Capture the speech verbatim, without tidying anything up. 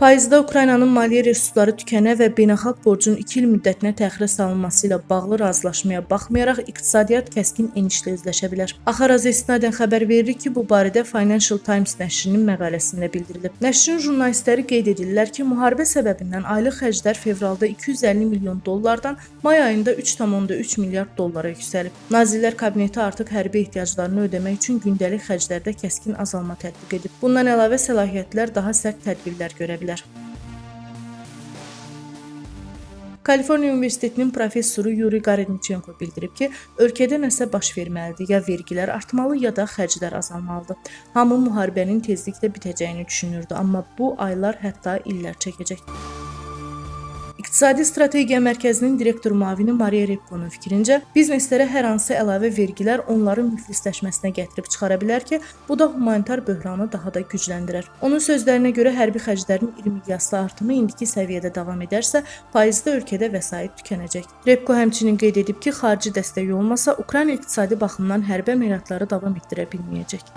Payızda Ukraynanın maliyyə resursları tükənə və beynəlxalq borcun iki il müddətinə təxirə salınması ilə bağlı razılaşmaya baxmayaraq iqtisadiyyat kəskin enişlə üzləşə bilər. Axaraza istinadən xəbər verir ki, bu barədə Financial Times nəşrinin məqaləsində bildirilib. Nəşrin jurnalistləri qeyd edirlər ki, müharibə səbəbindən aylıq xərclər fevralda iki yüz əlli milyon dollardan may ayında üç tam onda üç milyard dollara yüksəlib. Nazirlər Kabineti artıq hərbi ehtiyaclarını ödəmək üçün gündəlik xərclərdə kəskin azalma tətbiq edib. Bundan əlavə səlahiyyətlər daha sərt tədbirlər görə bilər. Kaliforniya Universitetinin professoru Yuri Garencienko bildirib ki, ölkədə nəsə baş verməlidir, ya vergilər artmalı, ya da xərclər azalmalıdır. Hamı müharibənin tezliklə bitəcəyini düşünürdü, amma bu aylar hətta illər çəkəcək. İktisadi Strategiya Mərkəzinin direktor müavini Maria Repko'nun fikrincə, bizneslərə hər hansı əlavə vergilər onların müflisləşməsinə gətirib çıxara bilər ki, bu da humanitar böhranı daha da gücləndirər. Onun sözlərinə görə hərbi xərclərin iyirmi milyardlı artımı indiki səviyyədə davam edərsə, faizdə ölkədə vəsait tükənəcək. Repko həmçinin qeyd edib ki, xarici dəstək olmasa Ukrayna iqtisadi baxımdan hərbə əməliyyatları davam etdirə bilməyəcək.